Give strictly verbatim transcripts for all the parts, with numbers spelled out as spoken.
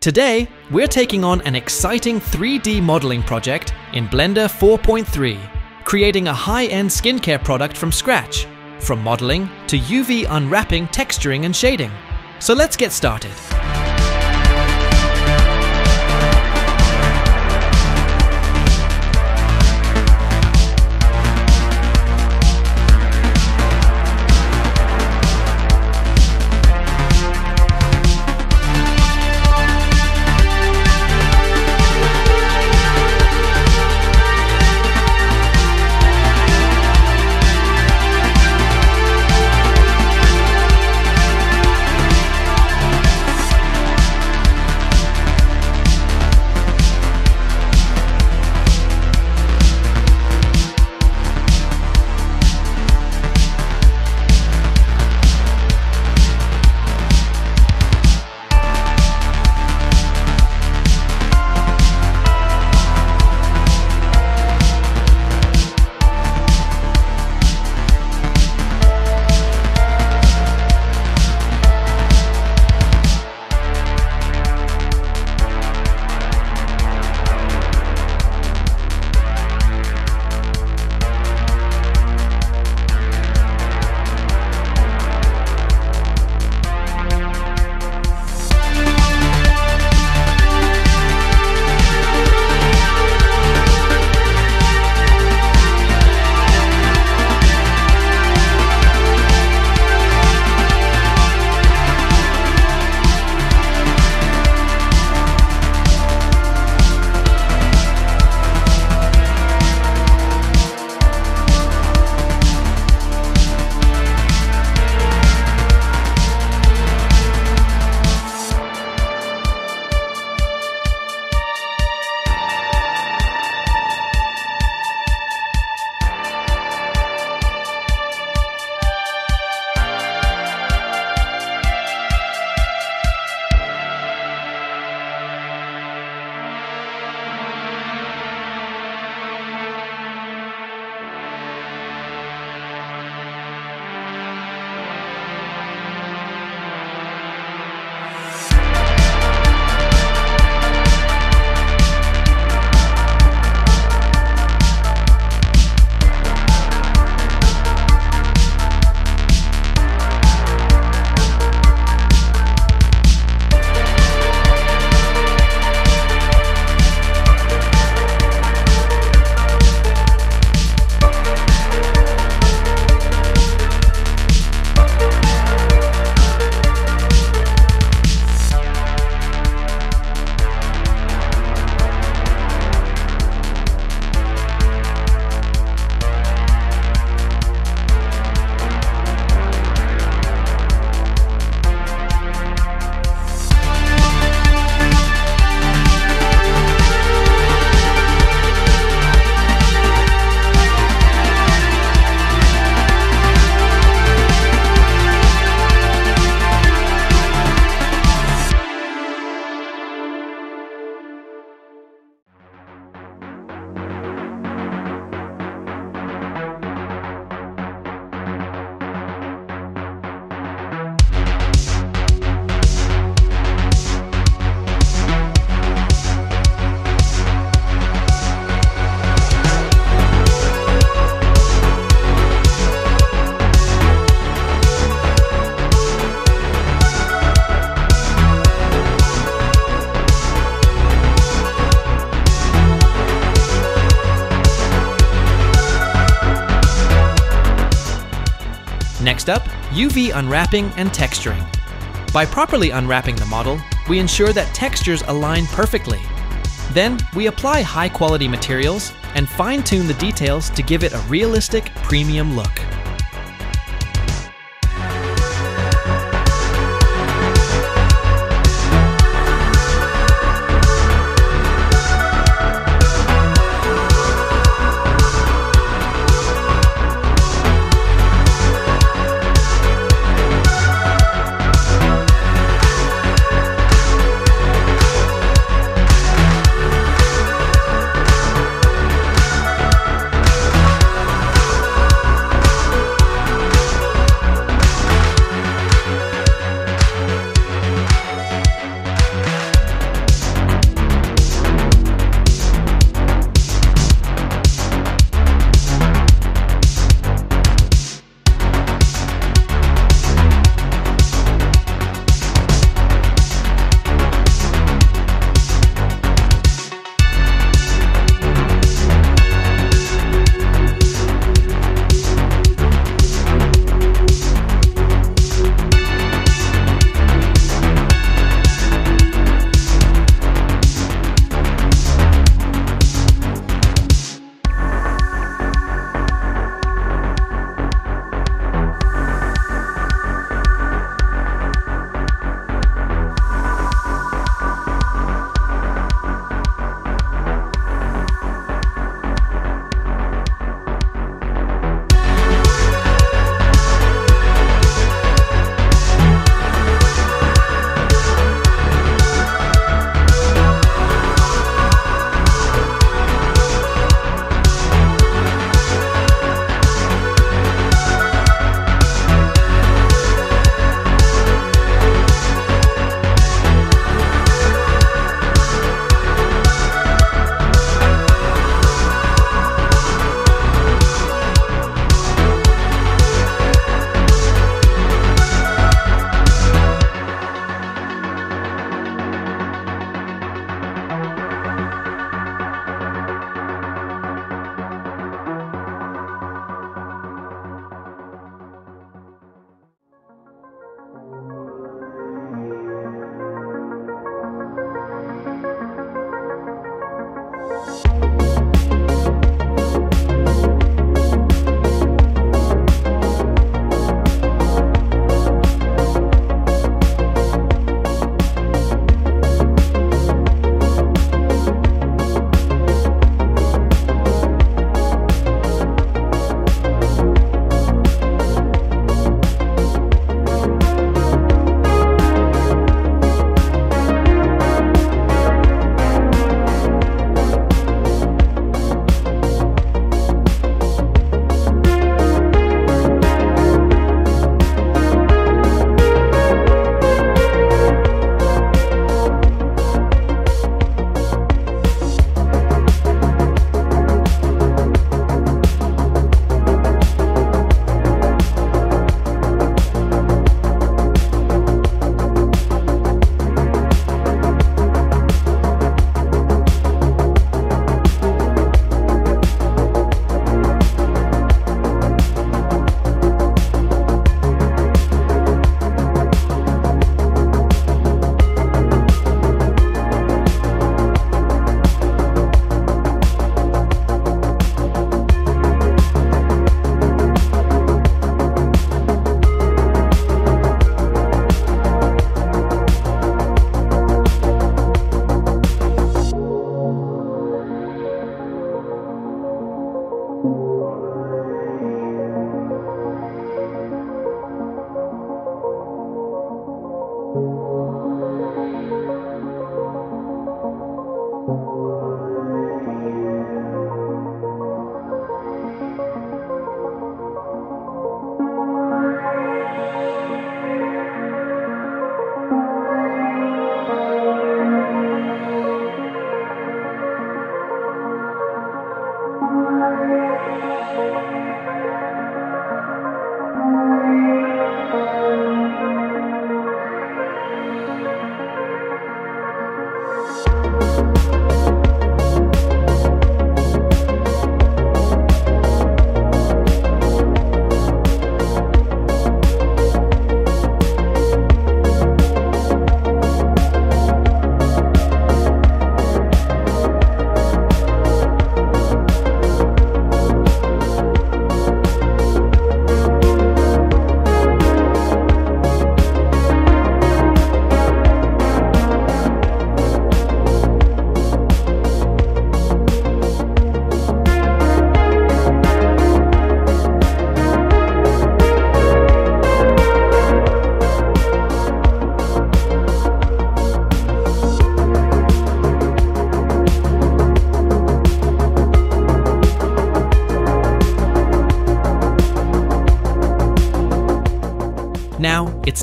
Today, we're taking on an exciting three D modeling project in Blender four point three, creating a high-end skincare product from scratch, from modeling to U V unwrapping, texturing and shading. So let's get started. Next up, U V unwrapping and texturing. By properly unwrapping the model, we ensure that textures align perfectly. Then, we apply high-quality materials and fine-tune the details to give it a realistic, premium look.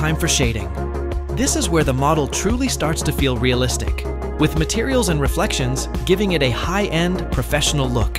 time for shading. This is where the model truly starts to feel realistic, with materials and reflections giving it a high-end, professional look.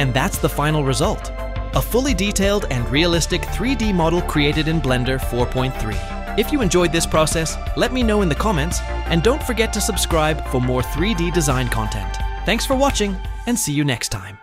And that's the final result, a fully detailed and realistic three D model created in Blender four point three. If you enjoyed this process, let me know in the comments, and don't forget to subscribe for more three D design content. Thanks for watching, and see you next time.